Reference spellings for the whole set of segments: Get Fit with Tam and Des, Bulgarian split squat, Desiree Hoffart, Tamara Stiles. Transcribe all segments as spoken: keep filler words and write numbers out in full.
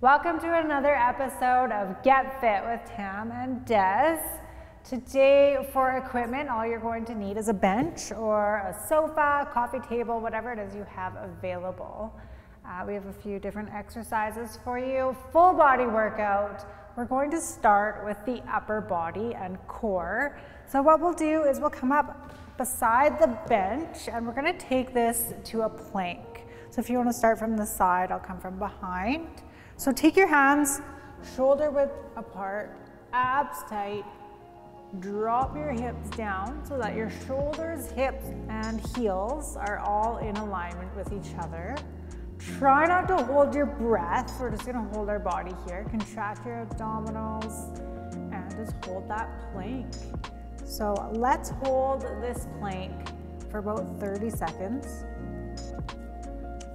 Welcome to another episode of Get Fit with Tam and Des. Today for equipment, all you're going to need is a bench or a sofa, coffee table, whatever it is you have available. Uh, we have a few different exercises for you. Full body workout. We're going to start with the upper body and core. So what we'll do is we'll come up beside the bench and we're going to take this to a plank. So if you want to start from the side, I'll come from behind. So take your hands shoulder width apart, abs tight, drop your hips down so that your shoulders, hips, and heels are all in alignment with each other. Try not to hold your breath. We're just gonna hold our body here. Contract your abdominals and just hold that plank. So let's hold this plank for about thirty seconds.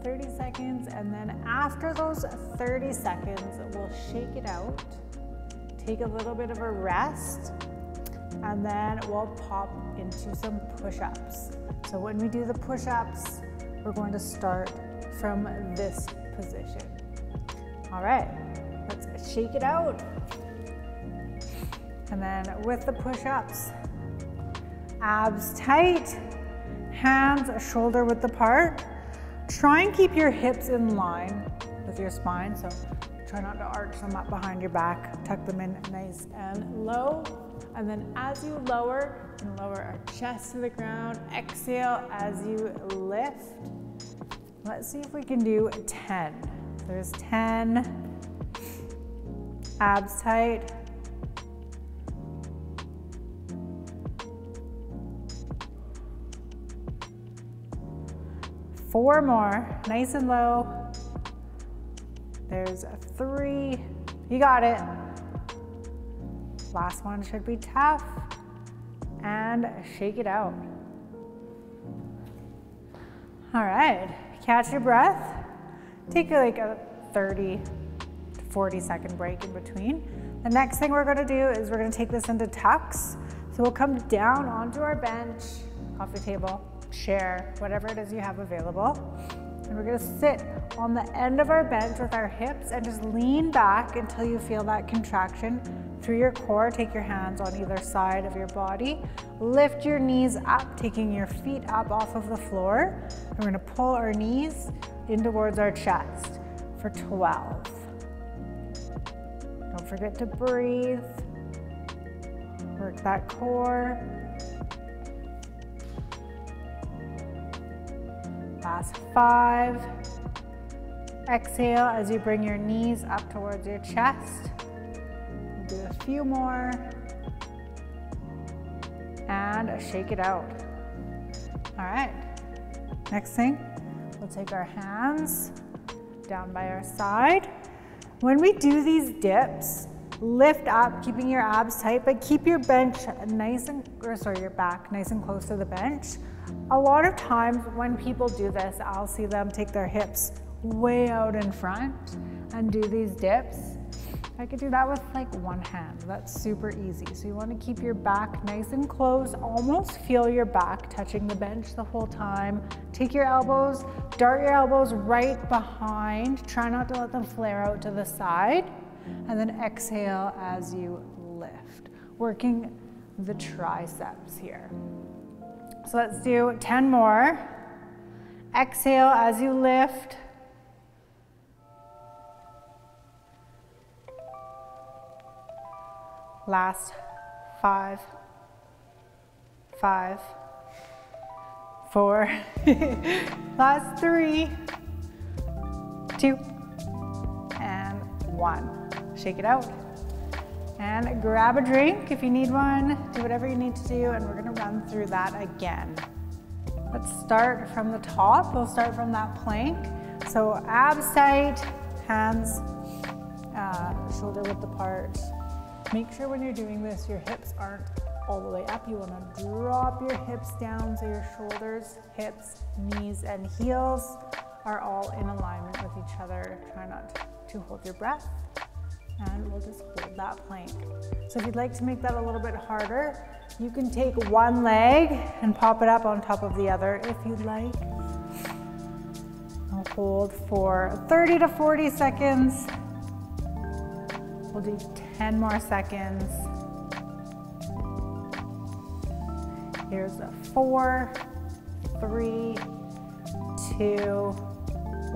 thirty seconds, and then after those thirty seconds, we'll shake it out, take a little bit of a rest, and then we'll pop into some push-ups. So when we do the push-ups, we're going to start from this position. All right, let's shake it out. And then with the push-ups, abs tight, hands shoulder width apart. Try and keep your hips in line with your spine, so try not to arch them up behind your back. Tuck them in nice and low. And then as you lower, you can lower our chest to the ground. Exhale as you lift. Let's see if we can do ten. There's ten. Abs tight. Four more, nice and low. There's a three, you got it. Last one should be tough, and shake it out. All right, catch your breath. Take like a thirty to forty second break in between. The next thing we're gonna do is we're gonna take this into tucks. So we'll come down onto our bench, coffee table, chair, whatever it is you have available. And we're gonna sit on the end of our bench with our hips and just lean back until you feel that contraction through your core. Take your hands on either side of your body. Lift your knees up, taking your feet up off of the floor. And we're gonna pull our knees in towards our chest for twelve. Don't forget to breathe. Work that core. Last five. Exhale as you bring your knees up towards your chest. Do a few more. And shake it out. All right. Next thing, we'll take our hands down by our side. When we do these dips, lift up, keeping your abs tight, but keep your bench nice and, or sorry, your back nice and close to the bench. A lot of times when people do this, I'll see them take their hips way out in front and do these dips. I could do that with like one hand. That's super easy. So you want to keep your back nice and close. Almost feel your back touching the bench the whole time. Take your elbows, dart your elbows right behind. Try not to let them flare out to the side. And then exhale as you lift. Working the triceps here. So let's do ten more. Exhale as you lift. Last five, five, four, last three, two, and one. Shake it out. And grab a drink if you need one, do whatever you need to do, and we're gonna run through that again. Let's start from the top. We'll start from that plank. So abs tight, hands uh, shoulder width apart. Make sure when you're doing this, your hips aren't all the way up. You wanna drop your hips down so your shoulders, hips, knees, and heels are all in alignment with each other. Try not to hold your breath. And we'll just hold that plank. So if you'd like to make that a little bit harder, you can take one leg and pop it up on top of the other if you'd like. I'll hold for thirty to forty seconds. We'll do ten more seconds. Here's a four, three, two,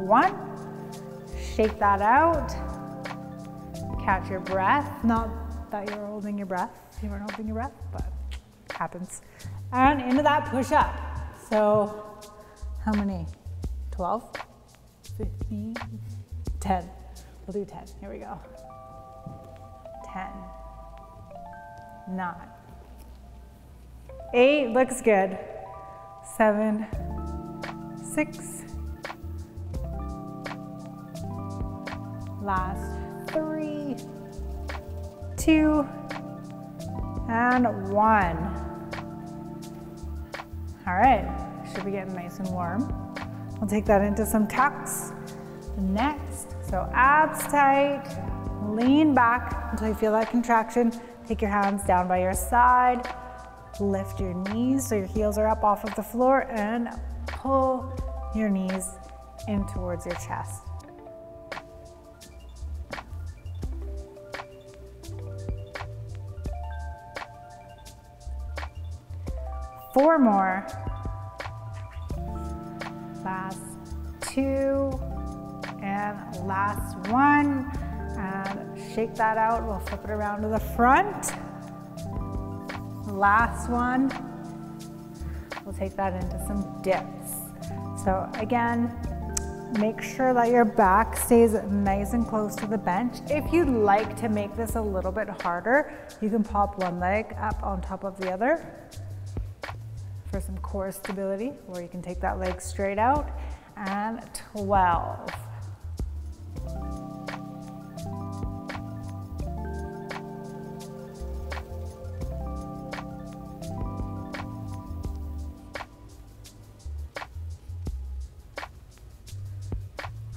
one. Shake that out. Catch your breath. Not that you're holding your breath. You weren't holding your breath, but it happens. And into that push up. So how many? twelve, fifteen, ten. We'll do ten. Here we go. ten, nine, eight, looks good. seven, six, last three, two, and one. All right, should be getting nice and warm. We'll take that into some tucks next. So abs tight, lean back until you feel that contraction. Take your hands down by your side. Lift your knees so your heels are up off of the floor and pull your knees in towards your chest. Four more. Last two and last one. And shake that out. We'll flip it around to the front. Last one. We'll take that into some dips. So again, make sure that your back stays nice and close to the bench. If you'd like to make this a little bit harder, you can pop one leg up on top of the other for some core stability, or you can take that leg straight out. And twelve.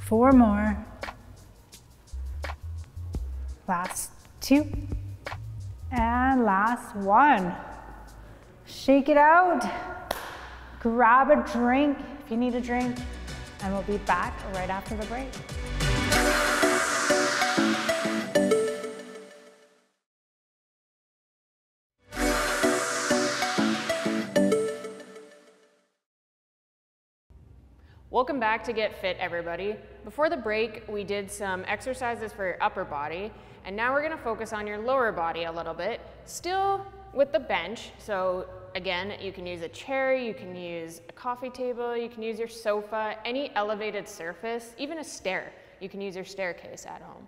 Four more. Last two. And last one. Shake it out. Grab a drink if you need a drink. And we'll be back right after the break. Welcome back to Get Fit, everybody. Before the break, we did some exercises for your upper body, and now we're gonna focus on your lower body a little bit, still with the bench. So again, you can use a chair, you can use a coffee table, you can use your sofa, any elevated surface, even a stair. You can use your staircase at home.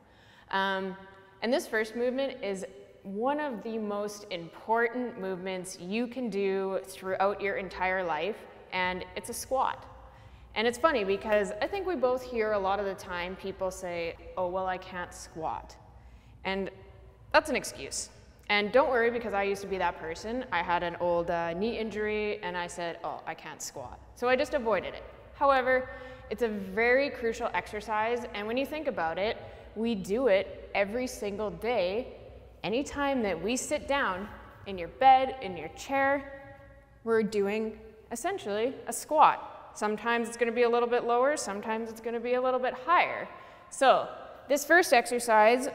Um, and this first movement is one of the most important movements you can do throughout your entire life, and it's a squat. And it's funny because I think we both hear a lot of the time people say, oh, well, I can't squat. And that's an excuse. And don't worry, because I used to be that person. I had an old uh, knee injury and I said, oh, I can't squat. So I just avoided it. However, it's a very crucial exercise. And when you think about it, we do it every single day. Anytime that we sit down in your bed, in your chair, we're doing essentially a squat. Sometimes it's going to be a little bit lower, sometimes it's going to be a little bit higher. So this first exercise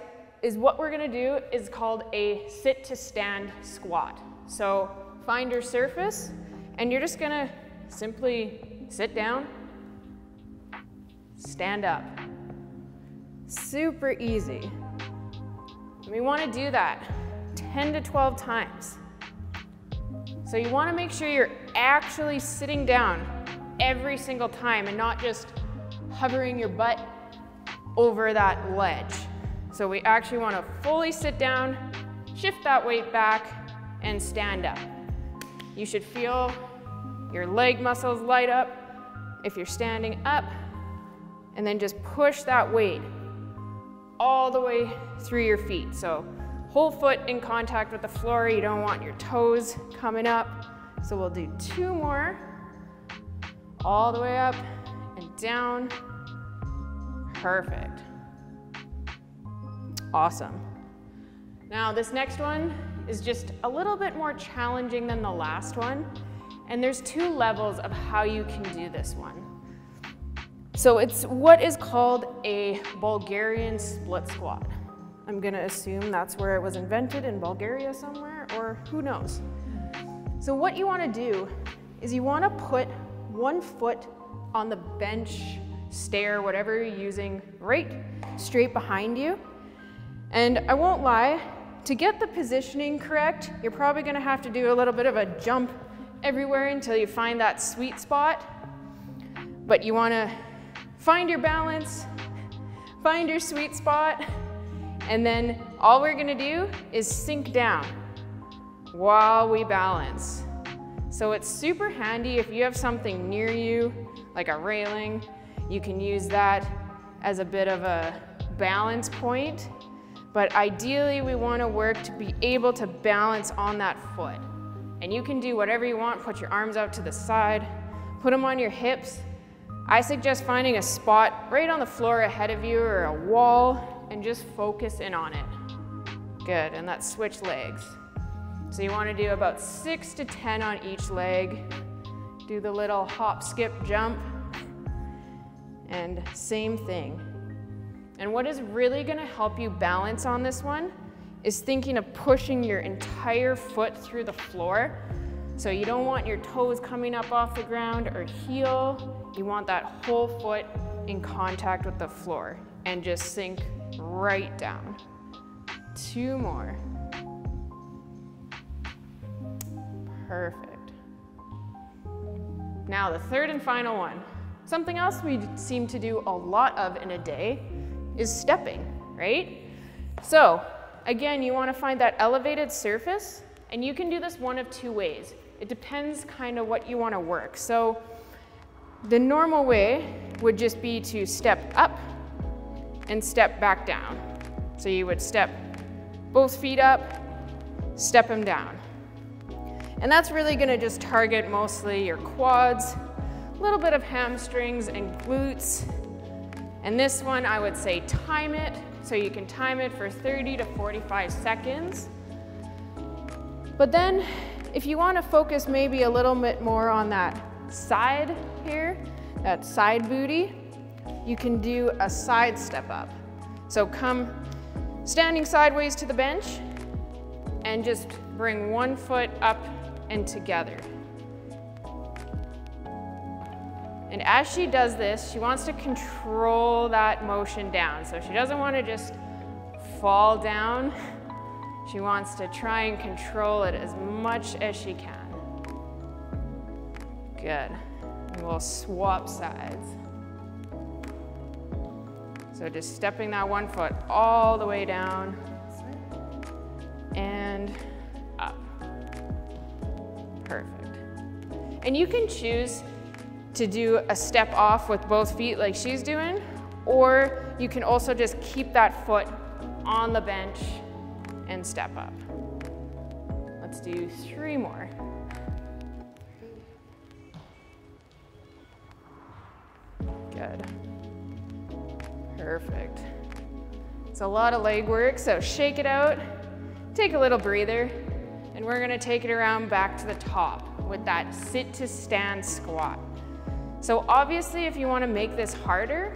is what we're going to do is called a sit to stand squat. So find your surface and you're just going to simply sit down, stand up. Super easy. And we want to do that ten to twelve times. So you want to make sure you're actually sitting down every single time and not just hovering your butt over that ledge. So we actually want to fully sit down, shift that weight back, and stand up. You should feel your leg muscles light up if you're standing up, and then just push that weight all the way through your feet. So whole foot in contact with the floor. You don't want your toes coming up. So we'll do two more. All the way up and down. Perfect. Awesome. Now this next one is just a little bit more challenging than the last one. And there's two levels of how you can do this one. So it's what is called a Bulgarian split squat. I'm gonna assume that's where it was invented, in Bulgaria somewhere, or who knows. So what you wanna do is you wanna put one foot on the bench, stair, whatever you're using, right straight behind you. And I won't lie, to get the positioning correct, you're probably gonna have to do a little bit of a jump everywhere until you find that sweet spot. But you wanna find your balance, find your sweet spot, and then all we're gonna do is sink down while we balance. So it's super handy if you have something near you, like a railing, you can use that as a bit of a balance point. But ideally we wanna work to be able to balance on that foot. And you can do whatever you want, put your arms out to the side, put them on your hips. I suggest finding a spot right on the floor ahead of you or a wall and just focus in on it. Good, and let's switch legs. So you wanna do about six to ten on each leg. Do the little hop, skip, jump, and same thing. And what is really gonna help you balance on this one is thinking of pushing your entire foot through the floor. So you don't want your toes coming up off the ground or heel. You want that whole foot in contact with the floor and just sink right down. Two more. Perfect. Now the third and final one. Something else we seem to do a lot of in a day is stepping, right? So again, you wanna find that elevated surface, and you can do this one of two ways. It depends kind of what you wanna work. So the normal way would just be to step up and step back down. So you would step both feet up, step them down. And that's really gonna just target mostly your quads, a little bit of hamstrings and glutes. And this one, I would say time it. So you can time it for thirty to forty-five seconds. But then if you wanna focus maybe a little bit more on that side here, that side booty, you can do a side step up. So come standing sideways to the bench and just bring one foot up and together. And as she does this, she wants to control that motion down. So she doesn't want to just fall down. She wants to try and control it as much as she can. Good. And we'll swap sides. So just stepping that one foot all the way down and up. Perfect. And you can choose to do a step off with both feet like she's doing, or you can also just keep that foot on the bench and step up. Let's do three more. Good. Perfect. It's a lot of leg work, so shake it out, take a little breather, and we're gonna take it around back to the top with that sit to stand squat. So obviously if you want to make this harder,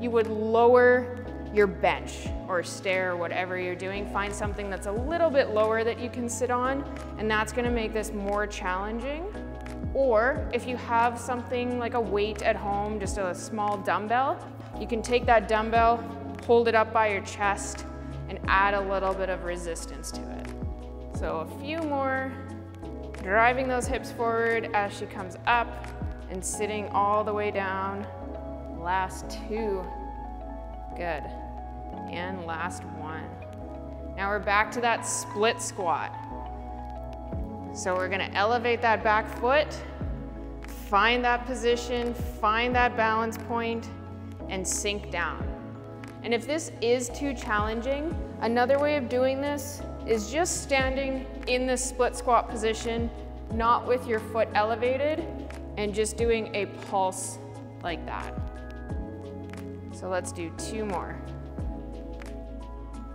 you would lower your bench or stair or whatever you're doing. Find something that's a little bit lower that you can sit on, and that's going to make this more challenging. Or if you have something like a weight at home, just a small dumbbell, you can take that dumbbell, hold it up by your chest, and add a little bit of resistance to it. So a few more, driving those hips forward as she comes up, and sitting all the way down. Last two. Good. And last one. Now we're back to that split squat. So we're gonna elevate that back foot, find that position, find that balance point, and sink down. And if this is too challenging, another way of doing this is just standing in this split squat position, not with your foot elevated, and just doing a pulse like that. So let's do two more.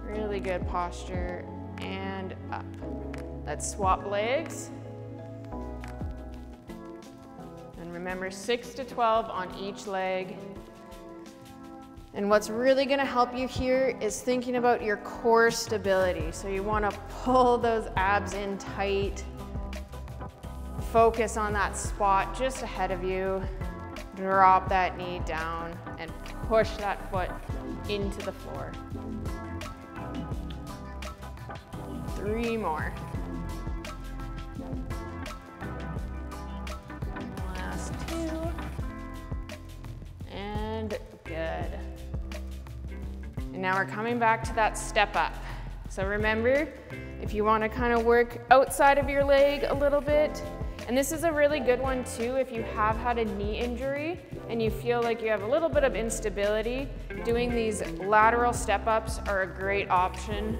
Really good posture, and up. Let's swap legs. And remember, six to twelve on each leg. And what's really gonna help you here is thinking about your core stability. So you wanna pull those abs in tight, focus on that spot just ahead of you, drop that knee down and push that foot into the floor. Three more. Last two. And good. And now we're coming back to that step up. So remember, if you want to kind of work outside of your leg a little bit, and this is a really good one too if you have had a knee injury and you feel like you have a little bit of instability, doing these lateral step ups are a great option.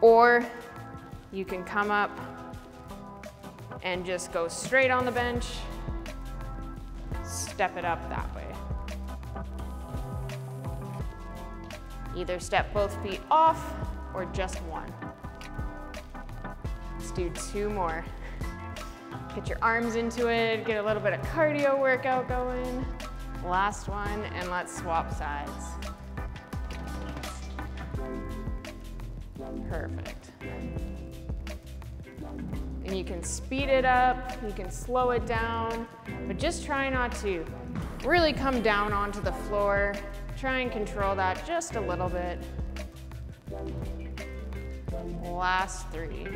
Or you can come up and just go straight on the bench, step it up that way. Either step both feet off or just one. Let's do two more. Get your arms into it, get a little bit of cardio workout going. Last one, and let's swap sides. Perfect. And you can speed it up, you can slow it down, but just try not to really come down onto the floor. Try and control that just a little bit. Last three.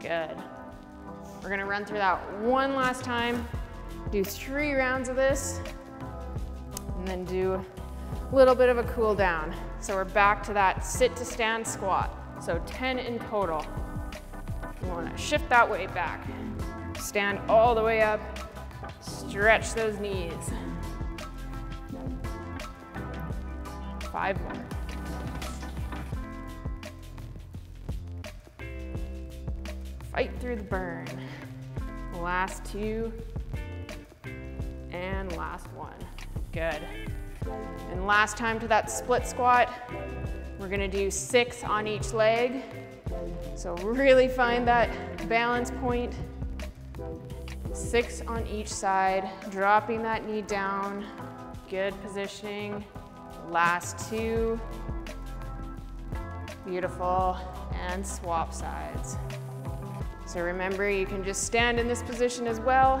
Good. We're gonna run through that one last time. Do three rounds of this, and then do a little bit of a cool down. So we're back to that sit to stand squat. So ten in total. You wanna shift that weight back. Stand all the way up, stretch those knees. Five more. Fight through the burn. Last two, and last one. Good. And last time to that split squat, we're gonna do six on each leg. So really find that balance point. Six on each side, dropping that knee down. Good positioning. Last two. Beautiful. And swap sides. So remember, you can just stand in this position as well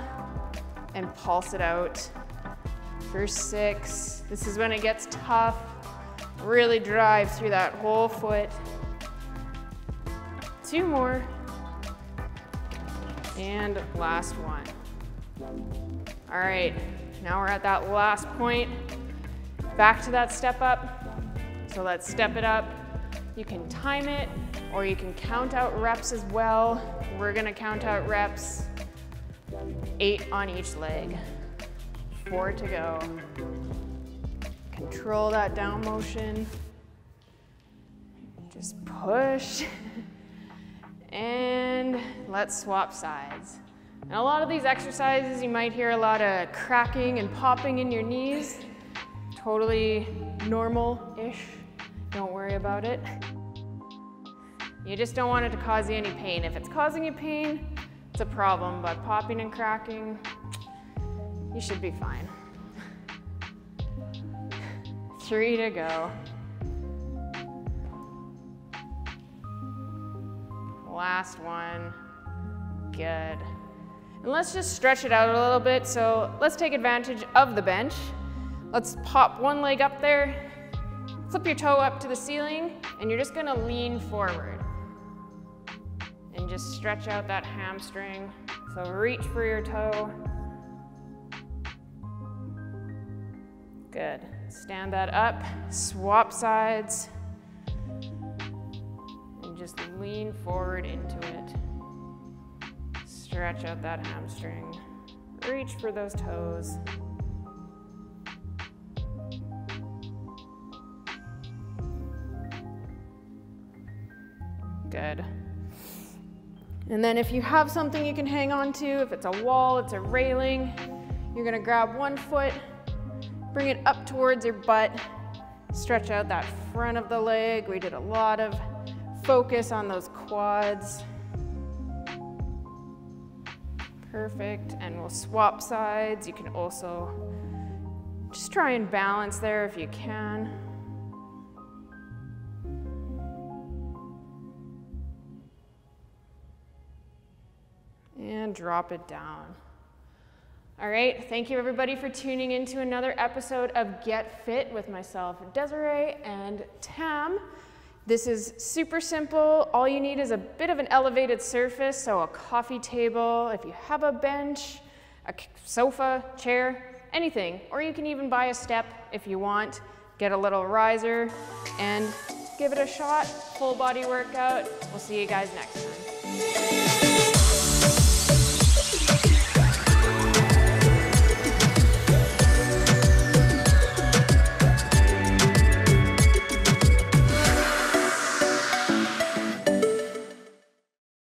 and pulse it out. First six. This is when it gets tough. Really drive through that whole foot. Two more. And last one. All right, now we're at that last point. Back to that step up. So let's step it up. You can time it, or you can count out reps as well. We're gonna count out reps, eight on each leg. Four to go. Control that down motion. Just push. And let's swap sides. And a lot of these exercises, you might hear a lot of cracking and popping in your knees. Totally normal-ish. Don't worry about it. You just don't want it to cause you any pain. If it's causing you pain, it's a problem, but popping and cracking, you should be fine. Three to go. Last one. Good. And let's just stretch it out a little bit. So let's take advantage of the bench. Let's pop one leg up there, flip your toe up to the ceiling, and you're just gonna lean forward. And just stretch out that hamstring. So reach for your toe. Good. Stand that up, swap sides. Just lean forward into it. Stretch out that hamstring. Reach for those toes. Good. And then if you have something you can hang on to, if it's a wall, it's a railing, you're gonna grab one foot, bring it up towards your butt, stretch out that front of the leg. We did a lot of focus on those quads. Perfect, and we'll swap sides. You can also just try and balance there if you can. And drop it down. All right, thank you everybody for tuning in to another episode of Get Fit with myself, Desiree, and Tam. This is super simple. All you need is a bit of an elevated surface, so a coffee table, if you have a bench, a sofa, chair, anything. Or you can even buy a step if you want, get a little riser, and give it a shot. Full body workout. We'll see you guys next time.